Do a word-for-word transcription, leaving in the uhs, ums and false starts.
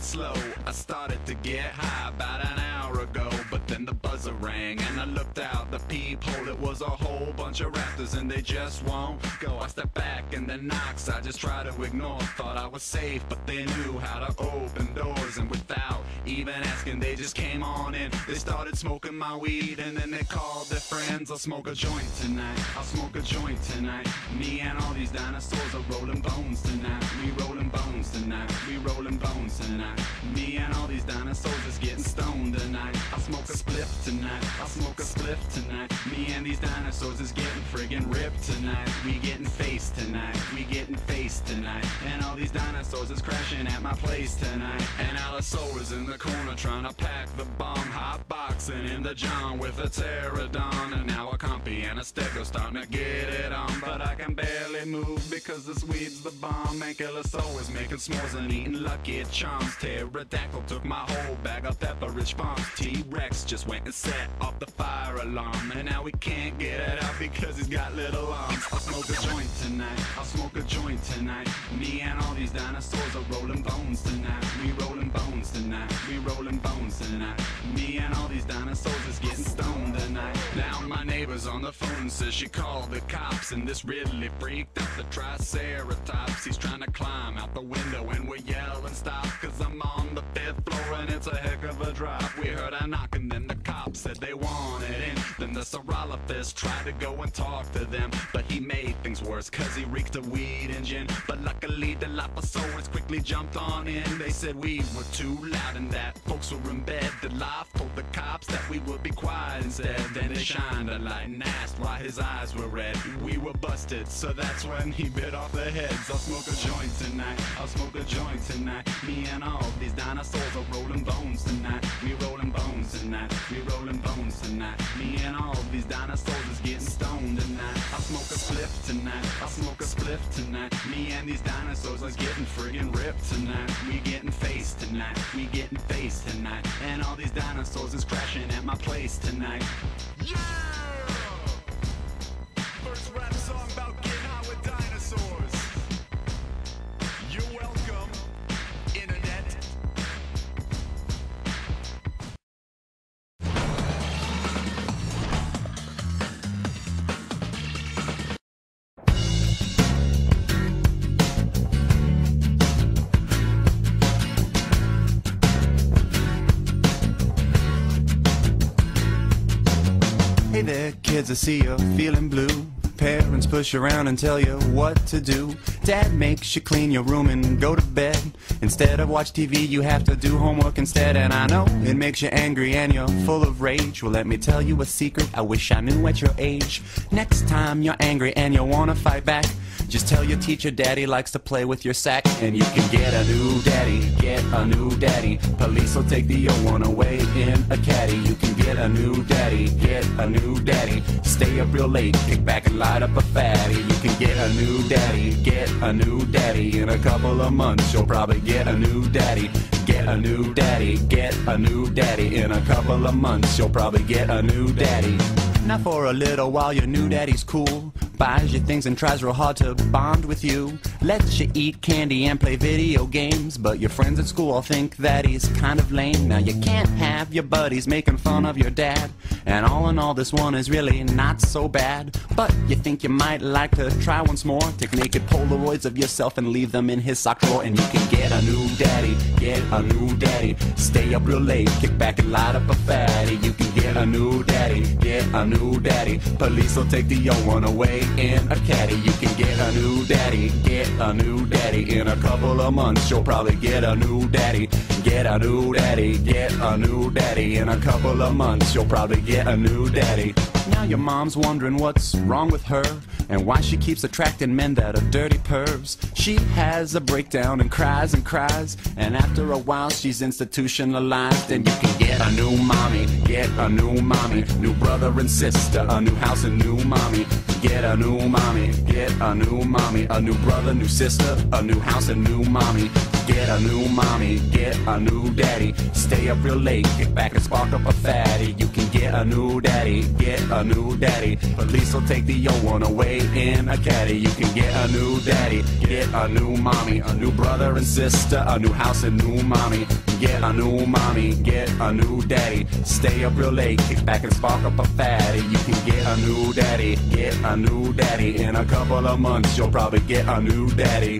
Slow. I started to get high about an hour ago, but then the buzzer rang and I looked out the peephole. It was a whole bunch of raptors and they just won't go. I stepped back and the knocks I just tried to ignore. Thought I was safe, but they knew how to open doors, and without even asking they just came on in. They started smoking my weed and then they called their friends. I'll smoke a joint tonight, I'll smoke a joint tonight. Me and all these dinosaurs are rolling bones tonight. We rolling bones tonight, we rolling bones tonight. Me and all these dinosaurs is getting stoned tonight. I'll smoke a spliff tonight, I'll smoke a spliff tonight. Me and these dinosaurs is getting friggin' ripped tonight. We getting faced tonight, we getting faced tonight. And all these dinosaurs is crashing at my place tonight. And Allosaurus in the corner trying to pack the bomb, hot boxing in the john with a pterodon, and now a compy and a stega starting to get it on, but I can barely move because this weed's the bomb. Ankylosaurus making s'mores and eating Lucky Charms. Pterodactyl took my whole bag of Pepperidge Farm. T-rex just went and set off the fire alarm, and now we can't get it out because he's got little arms. I'll smoke a joint tonight, I'll smoke a joint tonight. Me and all these dinosaurs are rolling bones tonight. We rolling bones tonight, we rolling bones tonight. Me and all these dinosaurs is getting stoned tonight. Now my neighbor's on the phone, says she called the cops, and this really freaked out the triceratops. He's trying to climb out the window and we're yelling stop, cause I'm on the fifth floor and it's a heck of a drop. We heard a knock and then the cops said they wanted in. Then the syrolophist tried to go and talk to them, but he made things worse cause he reeked of weed and gin. But luckily the lapisodes quickly jumped on in. They said we were too loud and that folks were in bed. The laugh told the cops that we would be quiet instead. Then they shined a light and asked why his eyes were red. We were busted, so that's when he bit off their heads. I'll smoke a joint tonight, I'll smoke a joint tonight. Me and all these dinosaurs are rolling bones tonight. We rolling bones tonight, we rolling bones tonight. Me and all these dinosaurs is getting stoned tonight. I'll smoke a spliff tonight, I'll smoke a spliff tonight. Me and these dinosaurs is getting friggin' ripped tonight. We getting faced tonight, we getting faced tonight. And all these dinosaurs is crashing at my place tonight. Yeah! First rap song about getting high with dinosaurs. You're welcome, internet. Hey there, kids, I see you feeling blue. Parents push around and tell you what to do. Dad makes you clean your room and go to bed. Instead of watch T V, you have to do homework instead. And I know it makes you angry and you're full of rage. Well, let me tell you a secret I wish I knew at your age. Next time you're angry and you wanna fight back, just tell your teacher daddy likes to play with your sack. And you can get a new daddy, get a new daddy. Police will take the old one away in a caddy. You can get a new daddy, get a new daddy. Stay up real late, kick back and light up a fatty. You can get a new daddy, get a new daddy. In a couple of months you'll probably get a new daddy. Get a new daddy, get a new daddy. In a couple of months you'll probably get a new daddy. Now for a little while your new daddy's cool, buys you things and tries real hard to bond with you, lets you eat candy and play video games, but your friends at school all think that he's kind of lame. Now you can't have your buddies making fun of your dad, and all in all this one is really not so bad, but you think you might like to try once more. Take naked Polaroids of yourself and leave them in his sock drawer. And you can get a new daddy, get a new daddy. Stay up real late, kick back and light up a fatty. You can get a new daddy, get a new daddy. Police will take the old one away in a caddy. You can get a new daddy, get a new daddy. In a couple of months you'll probably get a new daddy. Get a new daddy, get a new daddy. In a couple of months you'll probably get a new daddy. Now your mom's wondering what's wrong with her and why she keeps attracting men that are dirty pervs. She has a breakdown and cries and cries, and after a while she's institutionalized. And you can get a new mommy, get a new mommy, new brother and sister, a new house and new mommy. Get a new mommy, get a new mommy, a new brother, new sister, a new house and new mommy. Get a new mommy, get a new daddy, stay up real late, get back and spark up a fatty. You can get a new daddy, get a new daddy, police will take the old one away in a caddy. You can get a new daddy, get a new mommy, a new brother and sister, a new house and new mommy. Get a new mommy, get a new daddy, stay up real late, kick back and spark up a fatty. You can get a new daddy, get a new daddy, in a couple of months you'll probably get a new daddy.